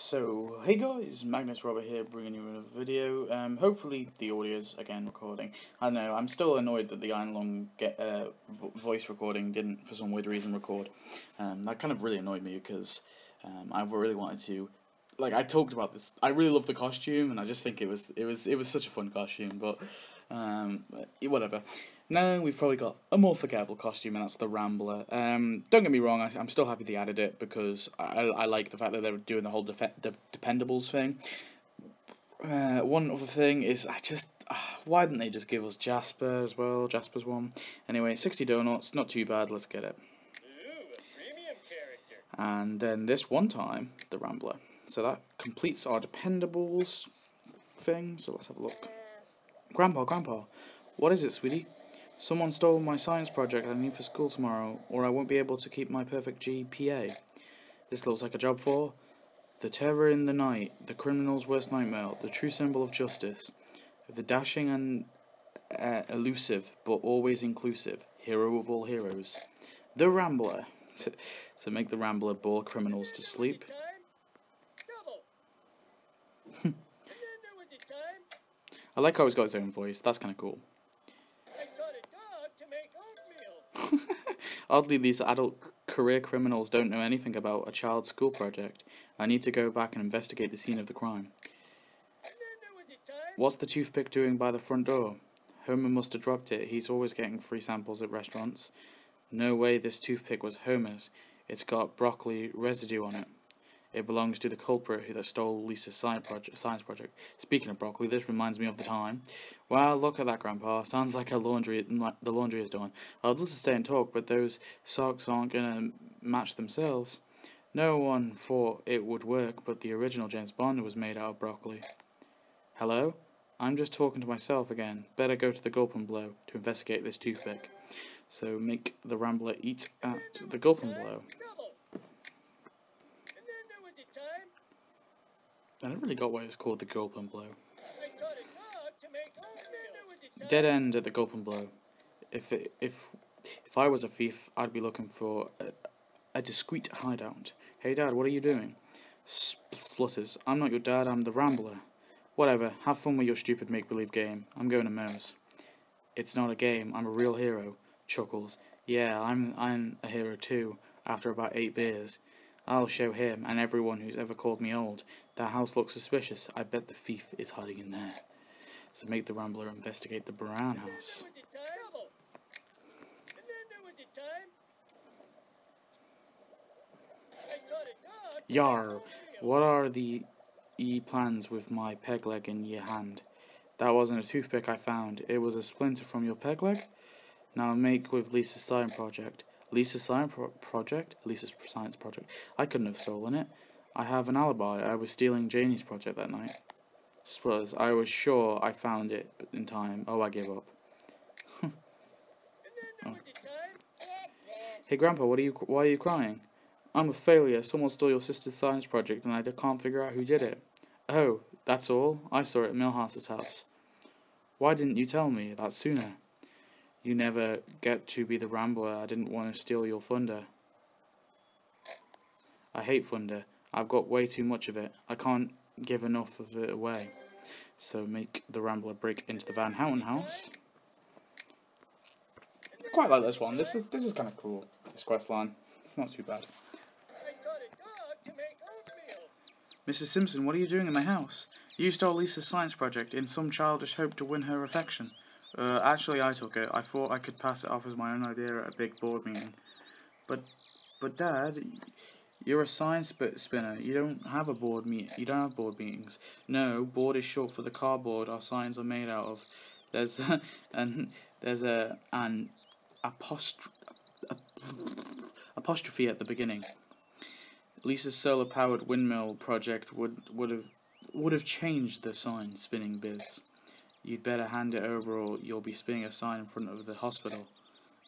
So, hey guys, Magnus Robert here, bringing you another video. Hopefully the audio's again recording. I don't know, I'm still annoyed that the Iron Lung voice recording didn't, for some weird reason, record. That kind of really annoyed me because I really wanted to. Like, I talked about this. I really love the costume, and I just think it was such a fun costume. But whatever. Now we've probably got a more forgettable costume, and that's the Rambler. Don't get me wrong, I'm still happy they added it because I like the fact that they were doing the whole Dependables thing. One other thing is why didn't they just give us Jasper as well? Jasper's one. Anyway, 60 donuts, not too bad. Let's get it. Ooh, a premium character. And then this one time, the Rambler. So that completes our Dependables thing, so let's have a look. Grandpa, Grandpa, what is it, sweetie? Someone stole my science project I need for school tomorrow, or I won't be able to keep my perfect GPA. This looks like a job for the terror in the night, the criminal's worst nightmare, the true symbol of justice, the dashing and elusive, but always inclusive, hero of all heroes, the Rambler. So make the Rambler bore criminals to sleep. I like how he's got his own voice, that's kind of cool. I taught a dog to make oatmeal. Oddly, these adult career criminals don't know anything about a child's school project. I need to go back and investigate the scene of the crime. And then there was a time. What's the toothpick doing by the front door? Homer must have dropped it, he's always getting free samples at restaurants. No way this toothpick was Homer's, it's got broccoli residue on it. It belongs to the culprit who stole Lisa's science project. Speaking of broccoli, this reminds me of the time. Wow, look at that, Grandpa. Sounds like the laundry is done. I'd love to stay and talk, but those socks aren't gonna match themselves. No one thought it would work, but the original James Bond was made out of broccoli. Hello? I'm just talking to myself again. Better go to the Gulp and Blow to investigate this toothpick. So make the Rambler eat at the Gulp and Blow. I never really got why it's called the Gulp and Blow. Dead end at the Gulp and Blow. If I was a thief, I'd be looking for a discreet hideout. Hey Dad, what are you doing? Splutters. I'm not your dad, I'm the Rambler. Whatever, have fun with your stupid make-believe game. I'm going to Moe's. It's not a game, I'm a real hero. Chuckles. Yeah, I'm a hero too, after about 8 beers. I'll show him and everyone who's ever called me old. That house looks suspicious. I bet the thief is hiding in there. So make the Rambler investigate the brown house. Yar, what are the plans with my peg leg in your hand? That wasn't a toothpick I found. It was a splinter from your peg leg. Now make with Lisa's science project. Lisa's science project. I couldn't have stolen it. I have an alibi. I was stealing Janie's project that night. Spurs. I was sure I found it in time. Oh, I gave up. Oh. Hey, Grandpa, why are you crying? I'm a failure. Someone stole your sister's science project, and I can't figure out who did it. Oh, that's all. I saw it at Milhouse's house. Why didn't you tell me that sooner? You never get to be the Rambler. I didn't want to steal your thunder. I hate thunder. I've got way too much of it. I can't give enough of it away. So make the Rambler break into the Van Houten house. I quite like this one. This is kind of cool. This quest line. It's not too bad. Mrs. Simpson, what are you doing in my house? You stole Lisa's science project in some childish hope to win her affection. Actually I took it. I thought I could pass it off as my own idea at a big board meeting. But Dad, you're a science spinner. You don't have a board meet. You don't have board meetings. No, board is short for the cardboard our signs are made out of. There's an apostrophe at the beginning. Lisa's solar-powered windmill project would have changed the sign spinning biz. You'd better hand it over or you'll be spinning a sign in front of the hospital.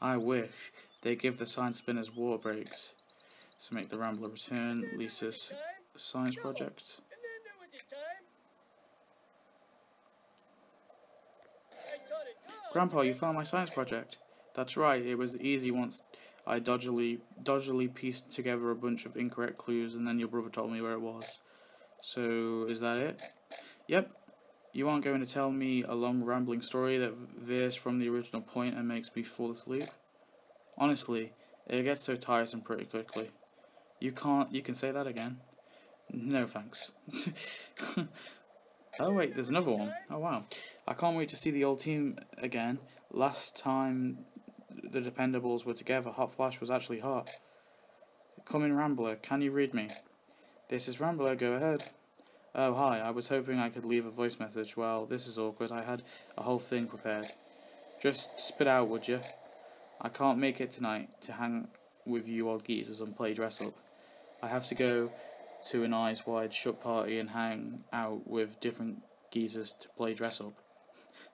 I wish. They give the sign spinners water breaks. So make the Rambler return Lisa's science project. Grandpa, you found my science project. That's right, it was easy once I dodgily pieced together a bunch of incorrect clues and then your brother told me where it was. So is that it? Yep. You aren't going to tell me a long rambling story that veers from the original point and makes me fall asleep? Honestly, it gets so tiresome pretty quickly. You can say that again. No thanks. Oh wait, there's another one. Oh wow. I can't wait to see the old team again. Last time the Dependables were together, Hot Flash was actually hot. Come in, Rambler, can you read me? This is Rambler, go ahead. Oh hi, I was hoping I could leave a voice message. Well, this is awkward, I had a whole thing prepared. Just spit out, would you? I can't make it tonight to hang with you old geezers and play dress up. I have to go to an eyes wide shut party and hang out with different geezers to play dress up.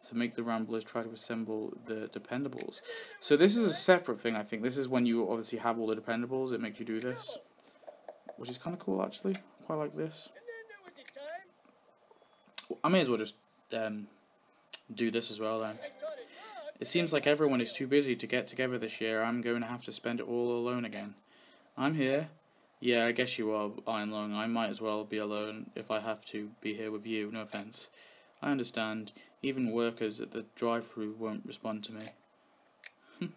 To make the Ramblers try to assemble the Dependables. So this is a separate thing, I think. This is when you obviously have all the Dependables, it makes you do this. Which is kind of cool, actually. I quite like this. I may as well just do this as well, then. It seems like everyone is too busy to get together this year. I'm going to have to spend it all alone again. I'm here. Yeah, I guess you are, Iron Lung. I might as well be alone if I have to be here with you. No offense. I understand. Even workers at the drive-thru won't respond to me.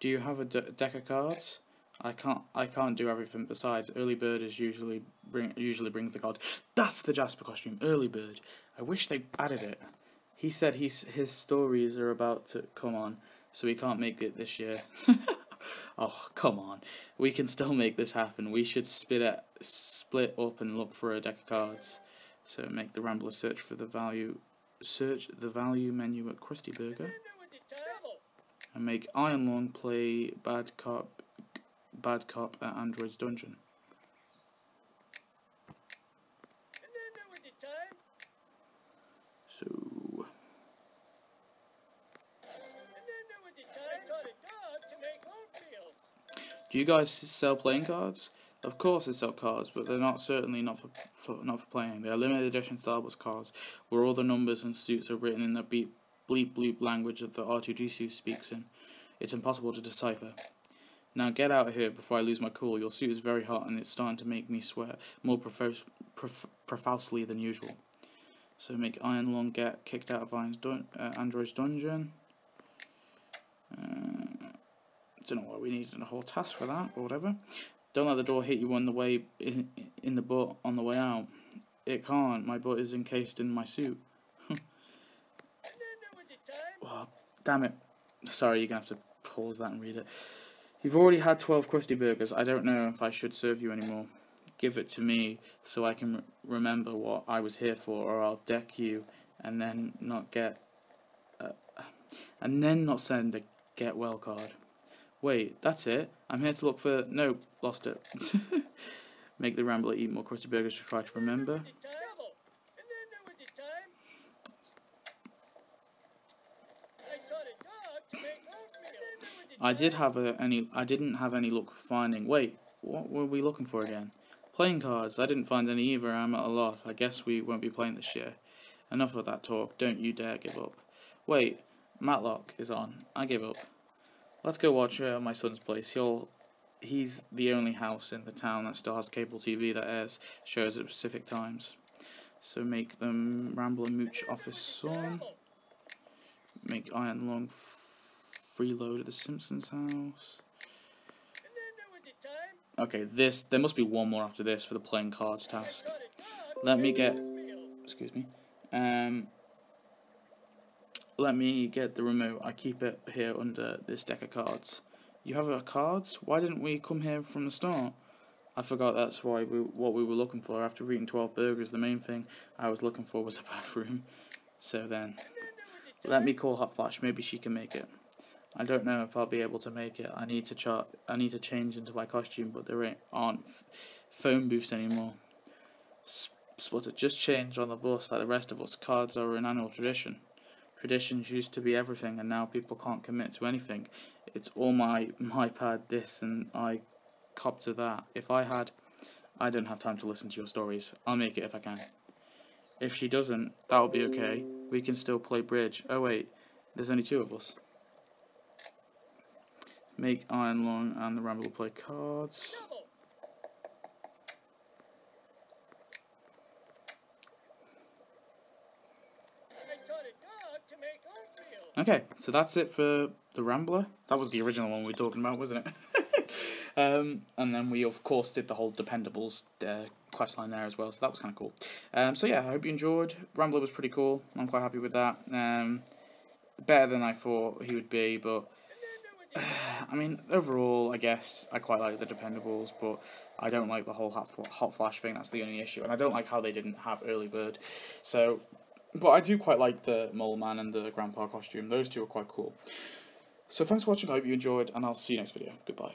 Do you have a deck of cards? I can't do everything. Besides, Early Bird is usually brings the card. That's the Jasper costume. Early Bird. I wish they added it. He said his stories are about to come on, so he can't make it this year. Oh, come on. We can still make this happen. We should split up and look for a deck of cards. So make the Rambler search the value menu at Krusty Burger. And make Iron Lung play Bad Cop at Android's Dungeon. So do you guys sell playing cards? Of course they sell cards, but they're certainly not for playing. They are limited edition Star Wars cards, where all the numbers and suits are written in the bleep language that the R2D2 speaks in. It's impossible to decipher. Now get out of here before I lose my cool. Your suit is very hot and it's starting to make me sweat more profusely than usual. So make Iron Lung get kicked out of Android's Dungeon. Don't know why we needed a whole task for that, or whatever. Don't let the door hit you on the way in the butt on the way out. It can't. My butt is encased in my suit. Oh, damn it! Sorry, you're gonna have to pause that and read it. You've already had 12 Krusty Burgers. I don't know if I should serve you anymore. Give it to me so I can remember what I was here for, or I'll deck you and then not send a get well card. Wait, that's it? I'm here to look for... No, lost it. Make the Rambler eat more Krusty Burgers to try to remember. I didn't have any luck finding... Wait, what were we looking for again? Playing cards. I didn't find any either. I'm at a loss. I guess we won't be playing this year. Enough of that talk. Don't you dare give up. Wait, Matlock is on. I give up. Let's go watch my son's place. He's the only house in the town that still has cable TV that airs shows at specific times. So make them Rambler mooch off his son. Make Iron Lung freeload at the Simpsons house. Okay, this there must be one more after this for the playing cards task. Let me get the remote. I keep it here under this deck of cards. You have our cards? Why didn't we come here from the start? I forgot that's why what we were looking for. After eating 12 burgers, the main thing I was looking for was a bathroom. So then, let me call Hot Flash. Maybe she can make it. I don't know if I'll be able to make it. I need to change into my costume, but there aren't phone booths anymore. Splitter, just change on the bus like the rest of us. Cards are an annual tradition. Traditions used to be everything, and now people can't commit to anything. It's all my pad this, and I cop to that. I don't have time to listen to your stories. I'll make it if I can. If she doesn't, that'll be okay. We can still play bridge. Oh wait, there's only two of us. Make Iron Lung and the Rambler play cards. Okay, so that's it for the Rambler. That was the original one we were talking about, wasn't it? And then we, of course, did the whole Dependables quest line there as well, so that was kind of cool. So yeah, I hope you enjoyed. Rambler was pretty cool. I'm quite happy with that. Better than I thought he would be, but... I mean, overall, I guess I quite like the Dependables, but I don't like the whole Hot Flash thing. That's the only issue, and I don't like how they didn't have Early Bird. So, but I do quite like the Mole Man and the Grandpa costume. Those two are quite cool. So thanks for watching. I hope you enjoyed, and I'll see you next video. Goodbye.